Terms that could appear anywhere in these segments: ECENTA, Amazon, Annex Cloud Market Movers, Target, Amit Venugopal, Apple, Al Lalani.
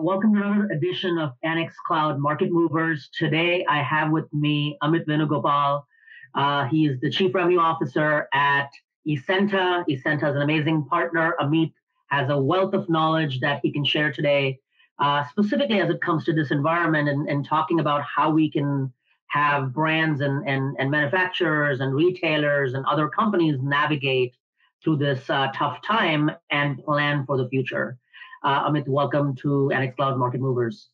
Welcome to another edition of Annex Cloud Market Movers. Today, I have with me Amit Venugopal. He is the Chief Revenue Officer at ECENTA. ECENTA is an amazing partner. Amit has a wealth of knowledge that he can share today, specifically as it comes to this environment and talking about how we can have brands and manufacturers and retailers and other companies navigate through this tough time and plan for the future. Amit, welcome to Annex Cloud Market Movers.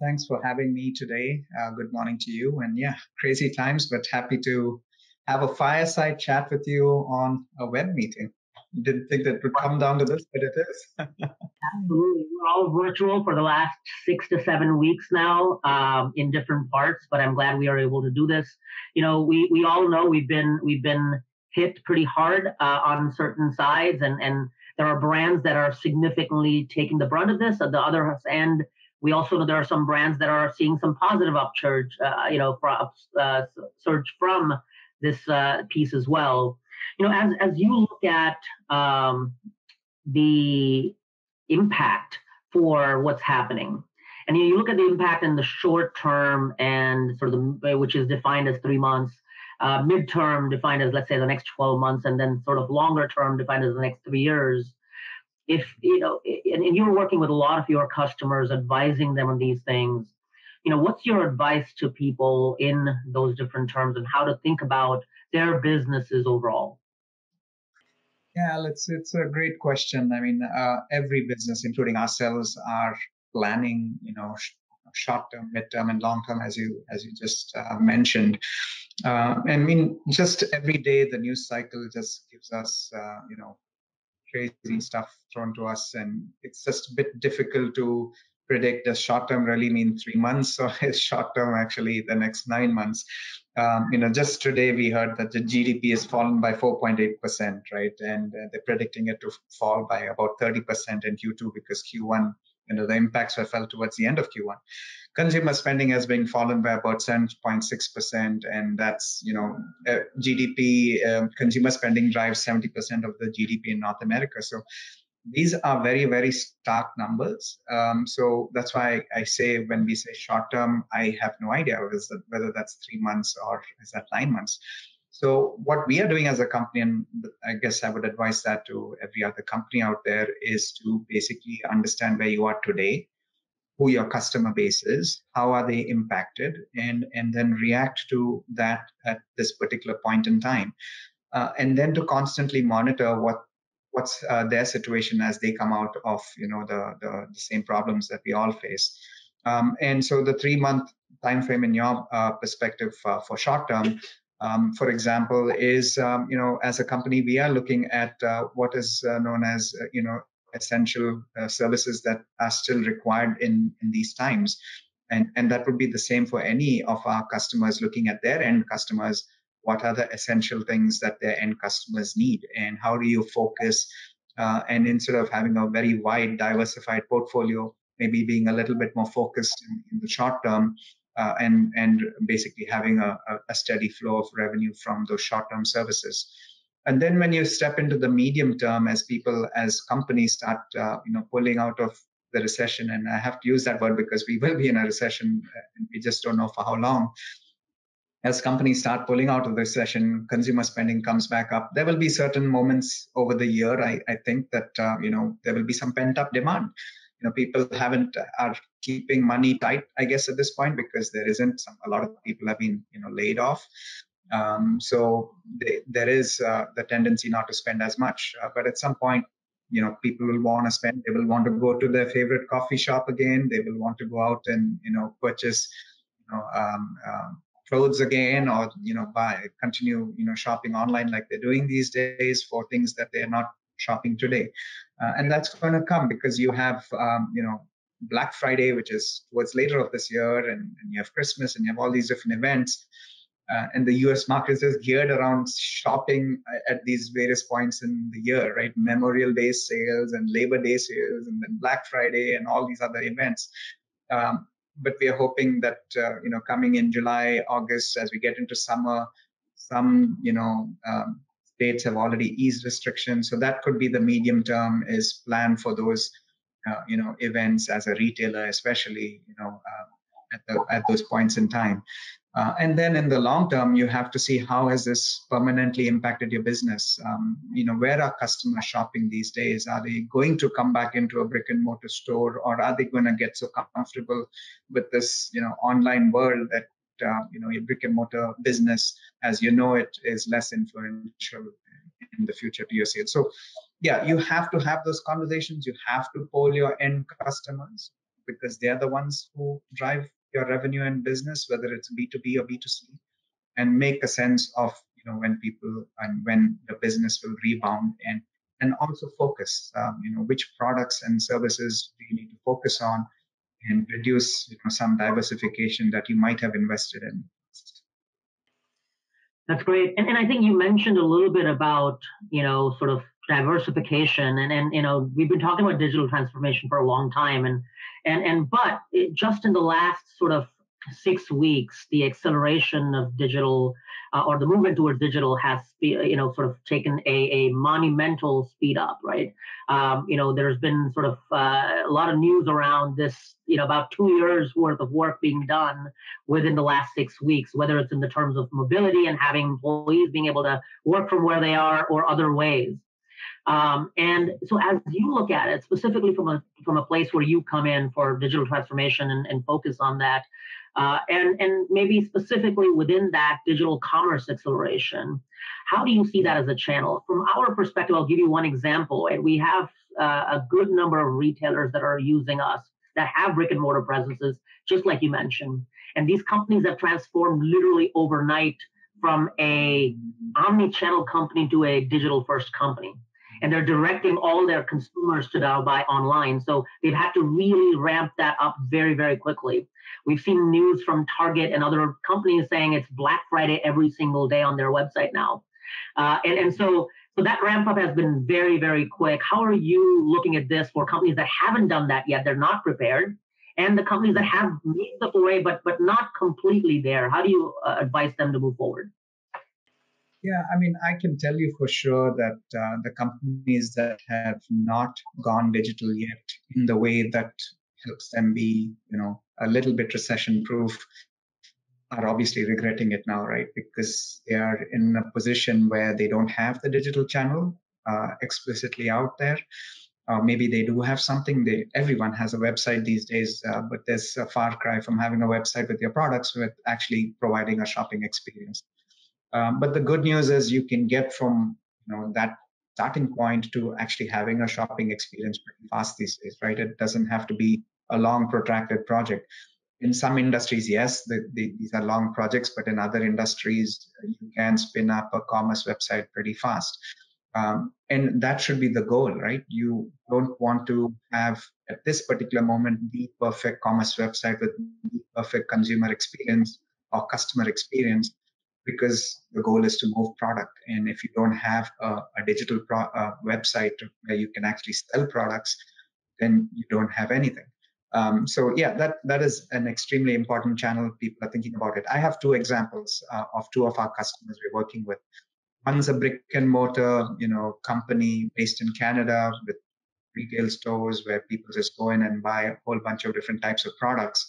Thanks for having me today. Good morning to you. And yeah, crazy times, but happy to have a fireside chat with you on a web meeting. Didn't think that would come down to this, but it is. Absolutely. We're all virtual for the last 6 to 7 weeks now in different parts, but I'm glad we are able to do this. You know, we all know we've been hit pretty hard on certain sides, and there are brands that are significantly taking the brunt of this. At the other end, we also know there are some brands that are seeing some positive upsurge, surge from this piece as well. You know, as you look at the impact for what's happening, and you look at the impact in the short term and sort of which is defined as 3 months, midterm defined as, let's say, the next 12 months, and then sort of longer term defined as the next 3 years. If, you know, and you're working with a lot of your customers, advising them on these things, you know, what's your advice to people in those different terms and how to think about their businesses overall? Yeah, it's a great question. I mean, every business, including ourselves, are planning, you know, short-term, mid-term, and long-term, as you just mentioned. I mean, just every day the news cycle just gives us, you know, crazy stuff thrown to us, and it's just a bit difficult to predict. Does short-term really mean 3 months, or is short-term actually the next 9 months? You know, just today we heard that the GDP has fallen by 4.8%, right? And they're predicting it to fall by about 30% in Q2 because Q1, you know, the impacts were felt towards the end of Q1. Consumer spending has been fallen by about 7.6%, and that's, you know, GDP, consumer spending drives 70% of the GDP in North America. So these are very, very stark numbers. So that's why I say when we say short term, I have no idea whether that's 3 months or is that 9 months. So what we are doing as a company, and I guess I would advise that to every other company out there, is to basically understand where you are today, who your customer base is, how are they impacted, and then react to that at this particular point in time. And then to constantly monitor what's their situation as they come out of, you know, the same problems that we all face. And so the 3 month time frame in your perspective for short term, for example, is, you know, as a company, we are looking at what is known as, you know, essential services that are still required in these times. And that would be the same for any of our customers looking at their end customers. What are the essential things that their end customers need? And how do you focus? And instead of having a very wide, diversified portfolio, maybe being a little bit more focused in the short term, and basically having a steady flow of revenue from those short-term services. And then when you step into the medium term, as companies start, you know, pulling out of the recession, and I have to use that word because we will be in a recession, and we just don't know for how long. As companies start pulling out of the recession, consumer spending comes back up. There will be certain moments over the year, I think, that you know, there will be some pent-up demand. You know, people are keeping money tight, I guess, at this point, because there isn't a lot of people have been, you know, laid off. So there is the tendency not to spend as much. But at some point, you know, people will want to spend. They will want to go to their favorite coffee shop again. They will want to go out and, you know, purchase, you know, clothes again, or, you know, continue, you know, shopping online like they're doing these days for things that they're not shopping today. And that's going to come because you have, you know, Black Friday, which is towards later of this year, and you have Christmas, and you have all these different events. And the US market is geared around shopping at these various points in the year, right? Memorial Day sales and Labor Day sales, and then Black Friday and all these other events. But we are hoping that, you know, coming in July, August, as we get into summer, some, you know, states have already eased restrictions. So that could be the medium term, is plan for those events as a retailer, especially, at those points in time. And then in the long term, you have to see how has this permanently impacted your business. Where are customers shopping these days? Are they going to come back into a brick and mortar store, or are they going to get so comfortable with this, online world that your brick and mortar business, as you know it, is less influential in the future to your sales? So, yeah, you have to have those conversations. You have to poll your end customers, because they are the ones who drive your revenue and business, whether it's B2B or B2C, and make a sense of when people and when the business will rebound, and also focus. Which products and services do you need to focus on, and reduce some diversification that you might have invested in. That's great. And I think you mentioned a little bit about, sort of diversification, and we've been talking about digital transformation for a long time, but just in the last sort of 6 weeks, the acceleration of digital or the movement towards digital has sort of taken a monumental speed up, right? There's been sort of a lot of news around this, about 2 years worth of work being done within the last 6 weeks, whether it's in the terms of mobility and having employees being able to work from where they are, or other ways. And so as you look at it, specifically from a place where you come in for digital transformation and focus on that, and maybe specifically within that digital commerce acceleration, how do you see that as a channel? From our perspective, I'll give you one example. And we have a good number of retailers that are using us that have brick and mortar presences, just like you mentioned. And these companies have transformed literally overnight from a omni-channel company to a digital-first company. And they're directing all their consumers to now buy online. So they've had to really ramp that up very, very quickly. We've seen news from Target and other companies saying it's Black Friday every single day on their website now. So that ramp up has been very, very quick. How are you looking at this for companies that haven't done that yet? They're not prepared. And the companies that have made the foray, but not completely there. How do you advise them to move forward? Yeah, I mean, I can tell you for sure that the companies that have not gone digital yet in the way that helps them be, a little bit recession-proof are obviously regretting it now, right? Because they are in a position where they don't have the digital channel explicitly out there. Maybe they do have something. Everyone has a website these days, but there's a far cry from having a website with your products with actually providing a shopping experience. But the good news is you can get from that starting point to actually having a shopping experience pretty fast these days, right? It doesn't have to be a long protracted project. In some industries, yes, these are long projects, but in other industries, you can spin up a commerce website pretty fast. And that should be the goal, right? You don't want to have, at this particular moment, the perfect commerce website with the perfect consumer experience or customer experience, because the goal is to move product. And if you don't have a digital website where you can actually sell products, then you don't have anything. So yeah, that is an extremely important channel. People are thinking about it. I have two examples of two of our customers we're working with. One's a brick and mortar, company based in Canada with retail stores where people just go in and buy a whole bunch of different types of products.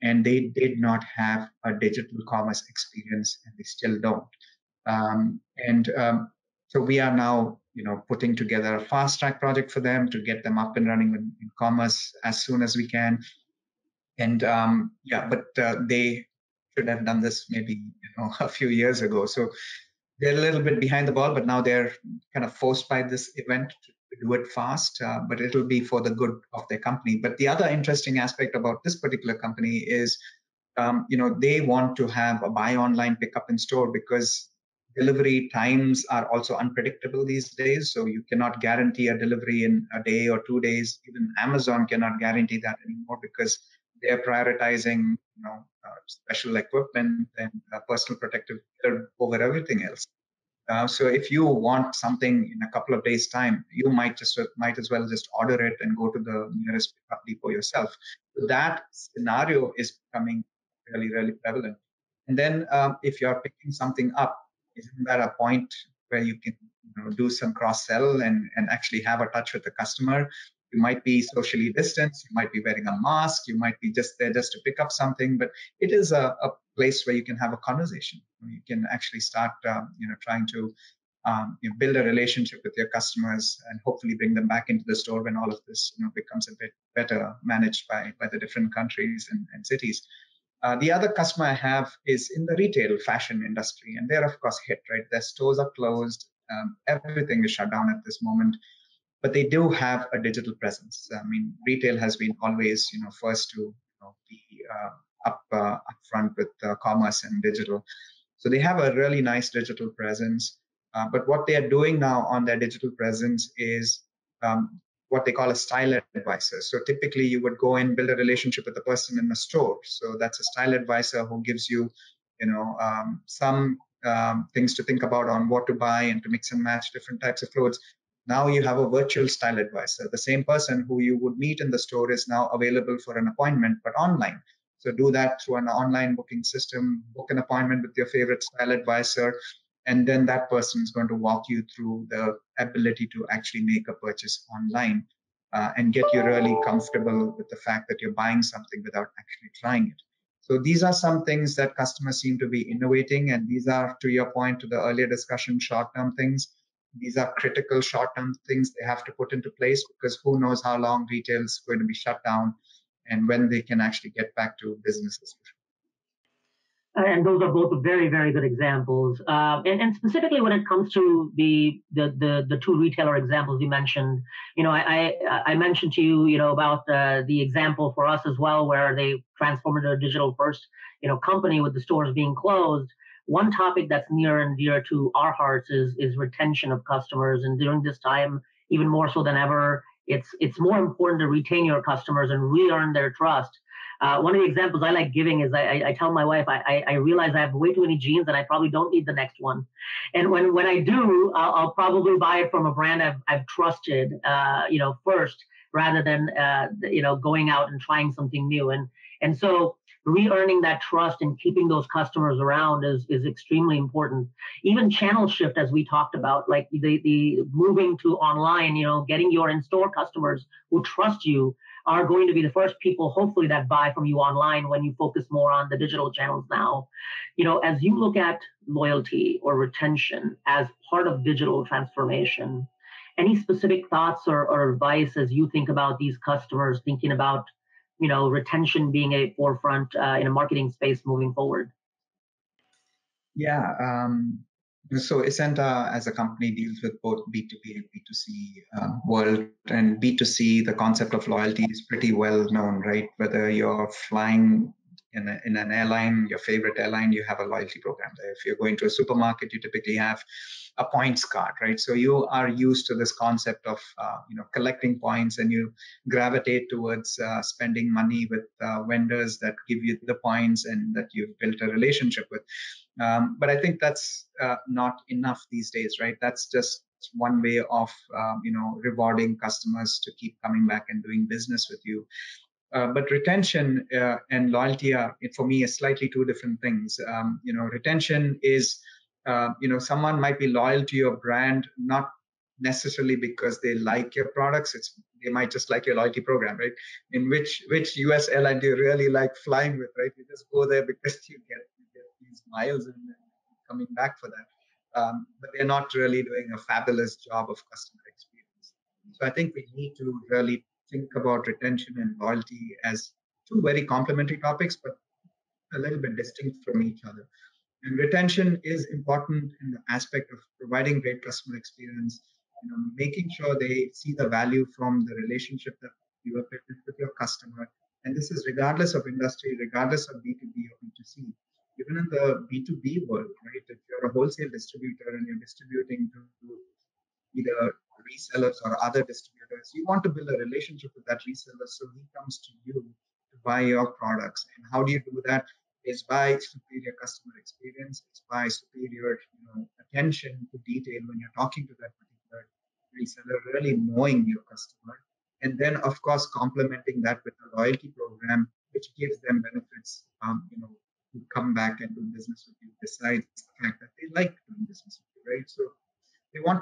And they did not have a digital commerce experience, and they still don't. So we are now, putting together a fast track project for them to get them up and running in commerce as soon as we can. And they should have done this maybe, a few years ago. So they're a little bit behind the ball, but now they're kind of forced by this event to do it fast, but it'll be for the good of their company. But the other interesting aspect about this particular company is, they want to have a buy online, pick up in store, because delivery times are also unpredictable these days. So you cannot guarantee a delivery in a day or 2 days. Even Amazon cannot guarantee that anymore, because they're prioritizing, special equipment and personal protective gear over everything else. So if you want something in a couple of days' time, you might as well just order it and go to the nearest pickup depot yourself. So that scenario is becoming really, really prevalent. And then if you're picking something up, isn't that a point where you can do some cross-sell and actually have a touch with the customer? You might be socially distanced, you might be wearing a mask, you might be just there just to pick up something, but it is a place where you can have a conversation. You can actually start trying to build a relationship with your customers and hopefully bring them back into the store when all of this becomes a bit better managed by the different countries and cities. The other customer I have is in the retail fashion industry, and they're of course hit, right? Their stores are closed, everything is shut down at this moment, but they do have a digital presence. I mean, retail has been always, first to be upfront with commerce and digital. So they have a really nice digital presence, but what they are doing now on their digital presence is what they call a style advisor. So typically you would go and build a relationship with the person in the store. So that's a style advisor who gives you, some things to think about on what to buy and to mix and match different types of clothes. Now you have a virtual style advisor. The same person who you would meet in the store is now available for an appointment, but online. So do that through an online booking system, book an appointment with your favorite style advisor, and then that person is going to walk you through the ability to actually make a purchase online and get you really comfortable with the fact that you're buying something without actually trying it. So these are some things that customers seem to be innovating. And these are, to your point, to the earlier discussion, short-term things. These are critical short-term things they have to put into place, because who knows how long retail is going to be shut down and when they can actually get back to business as usual. And those are both very, very good examples. And specifically when it comes to the two retailer examples you mentioned, I mentioned to you, about the example for us as well, where they transformed into a digital first, company with the stores being closed. One topic that's near and dear to our hearts is retention of customers. And during this time, even more so than ever, it's more important to retain your customers and re-earn their trust. One of the examples I like giving is I tell my wife, I realize I have way too many jeans and I probably don't need the next one. And when I do, I'll probably buy it from a brand I've trusted, first, rather than, going out and trying something new. And so re-earning that trust and keeping those customers around is extremely important. Even channel shift, as we talked about, like the moving to online, getting your in-store customers who trust you are going to be the first people, hopefully, that buy from you online when you focus more on the digital channels now. As you look at loyalty or retention as part of digital transformation, any specific thoughts or advice as you think about these customers, thinking about retention being a forefront in a marketing space moving forward? Yeah. So ECENTA as a company deals with both B2B and B2C world, and B2C, the concept of loyalty is pretty well known, right? Whether you're flying in an airline, your favorite airline, you have a loyalty program there. If you're going to a supermarket, you typically have a points card, right? So you are used to this concept of, collecting points, and you gravitate towards spending money with vendors that give you the points and that you've built a relationship with. But I think that's not enough these days, right? That's just one way of, rewarding customers to keep coming back and doing business with you. But retention and loyalty are, for me, is slightly two different things. Retention is, someone might be loyal to your brand, not necessarily because they like your products. They might just like your loyalty program, right? In which US airline do you really like flying with, right? You just go there because you get these miles and coming back for that. But they're not really doing a fabulous job of customer experience. So I think we need to really think about retention and loyalty as two very complementary topics, but a little bit distinct from each other. And retention is important in the aspect of providing great customer experience, making sure they see the value from the relationship that you have built with your customer. And this is regardless of industry, regardless of B2B or B2C. Even in the B2B world, right? If you're a wholesale distributor and you're distributing to either resellers or other distributors, you want to build a relationship with that reseller so he comes to you to buy your products. And how do you do that? It's by superior customer experience. It's by superior attention to detail when you're talking to that particular reseller, really knowing your customer. And then, of course, complementing that with a loyalty program, which gives them benefits to come back and do business with you, besides the fact that they like doing business with you, right? So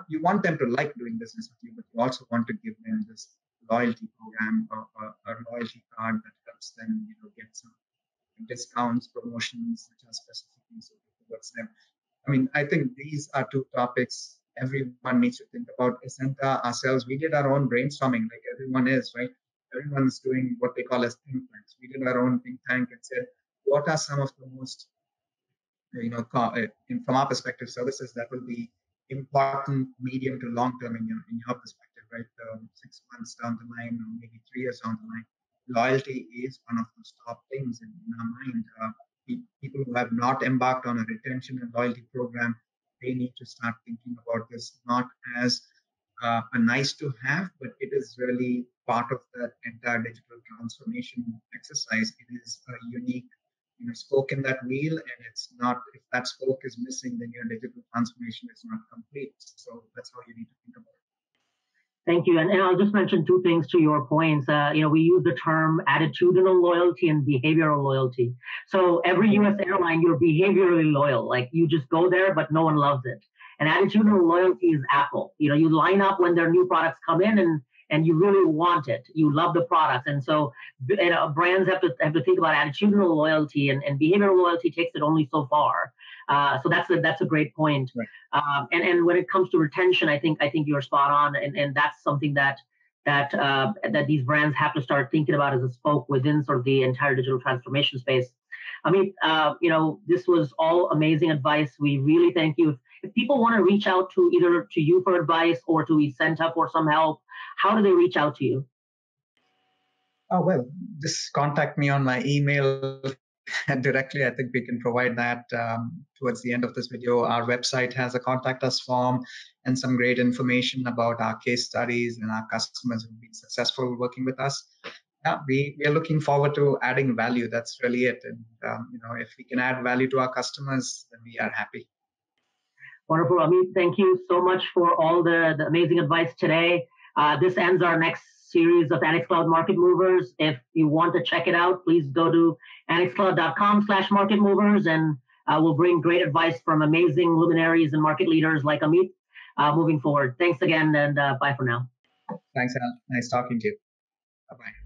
you want them to like doing business with you, but you also want to give them this loyalty program or a loyalty card that helps them, get some discounts, promotions, which are specifically so towards them. I mean, I think these are two topics everyone needs to think about. ECENTA ourselves, we did our own brainstorming, like everyone is, right? Everyone's doing what they call as think tanks. We did our own think tank and said, what are some of the most, from our perspective, services that will be important medium to long term in your perspective, right? 6 months down the line, or maybe 3 years down the line, loyalty is one of those top things in our mind. People who have not embarked on a retention and loyalty program, they need to start thinking about this not as a nice to have, but it is really part of the entire digital transformation exercise. It is a unique spoke in that wheel, and it's not, if that spoke is missing, then your digital transformation is not complete. So that's how you need to think about it. Thank you. And I'll just mention two things to your points. We use the term attitudinal loyalty and behavioral loyalty. So every U.S. airline, you're behaviorally loyal. Like you just go there, but no one loves it. And attitudinal loyalty is Apple. You line up when their new products come in, and you really want it. You love the products. And so brands have to think about attitudinal loyalty, and behavioral loyalty takes it only so far. So that's a great point. Right. And when it comes to retention, I think you're spot on, and that's something that these brands have to start thinking about as a spoke within sort of the entire digital transformation space. Amit, this was all amazing advice. We really thank you. If people want to reach out to either to you for advice or to ECENTA for some help, how do they reach out to you? Oh, well, just contact me on my email directly. I think we can provide that towards the end of this video. Our website has a contact us form and some great information about our case studies and our customers who've been successful working with us. Yeah, we are looking forward to adding value. That's really it. And if we can add value to our customers, then we are happy. Wonderful, Amit. Thank you so much for all the amazing advice today. This ends our next series of Annex Cloud Market Movers. If you want to check it out, please go to annexcloud.com/marketmovers, and we'll bring great advice from amazing luminaries and market leaders like Amit moving forward. Thanks again, and bye for now. Thanks, Al. Nice talking to you. Bye-bye.